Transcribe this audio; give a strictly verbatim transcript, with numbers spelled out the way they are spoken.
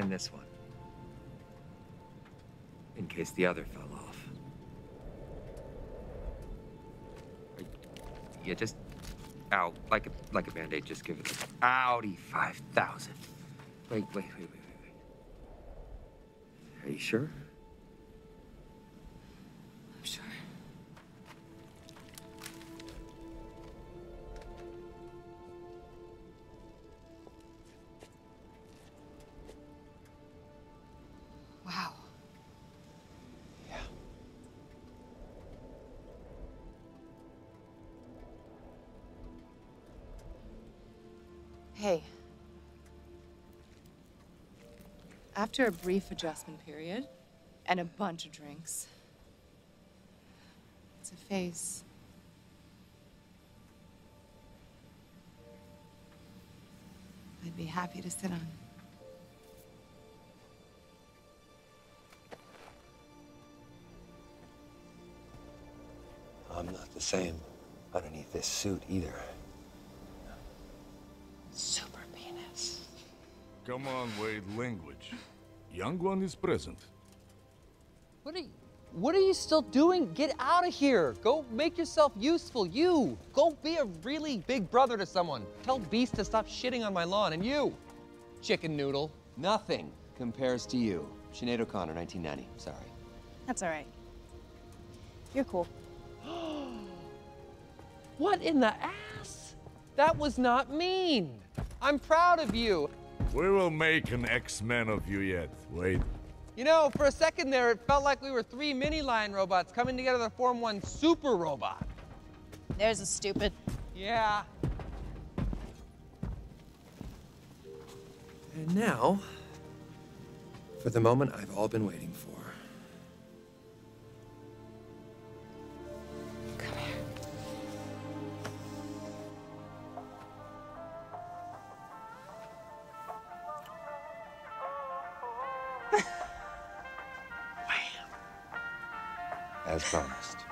And this one. In case the other fell off. Yeah, just... Ow. Like a, like a Band-Aid, just give it a... Audi five thousand. Wait, wait, wait, wait, wait, wait. Are you sure? I'm sure. Wow. Yeah. Hey. After a brief adjustment period, and a bunch of drinks, it's a phase. I'd be happy to sit on. I'm not the same underneath this suit either. Super penis. Come on, Wade, language. Young one is present. What are you, what are you still doing? Get out of here. Go make yourself useful. You, go be a really big brother to someone. Tell Beast to stop shitting on my lawn. And you, chicken noodle, nothing compares to you. Sinead O'Connor, nineteen ninety, sorry. That's all right. You're cool. What in the ass? That was not mean. I'm proud of you. We will make an X-Men of you yet, Wade. You know, for a second there, it felt like we were three mini-lion robots coming together to form one super robot. There's a stupid. Yeah. And now, for the moment I've all been waiting for. Promised.